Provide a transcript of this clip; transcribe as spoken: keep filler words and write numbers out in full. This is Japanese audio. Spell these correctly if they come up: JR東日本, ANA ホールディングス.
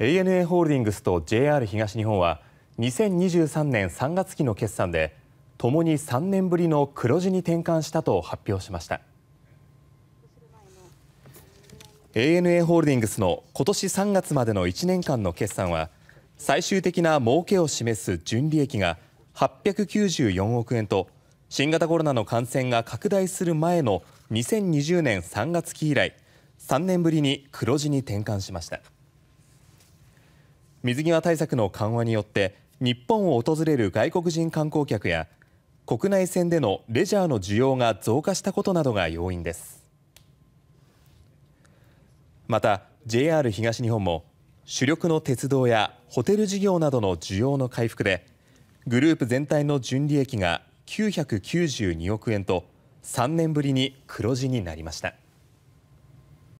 エーエヌエー ホールディングスと ジェイアール 東日本はにせんにじゅうさんねんさんがつ期の決算でともにさんねんぶりの黒字に転換したと発表しました。 エーエヌエー ホールディングスの今年さんがつまでのいちねんかんの決算は最終的な儲けを示す純利益がはっぴゃくきゅうじゅうよんおくえんと新型コロナの感染が拡大する前のにせんにじゅうねんさんがつ期以来さんねんぶりに黒字に転換しました。水際対策の緩和によって日本を訪れる外国人観光客や国内線でのレジャーの需要が増加したことなどが要因です。また ジェイアール 東日本も主力の鉄道やホテル事業などの需要の回復でグループ全体の純利益がきゅうひゃくきゅうじゅうにおくえんとさんねんぶりに黒字になりました。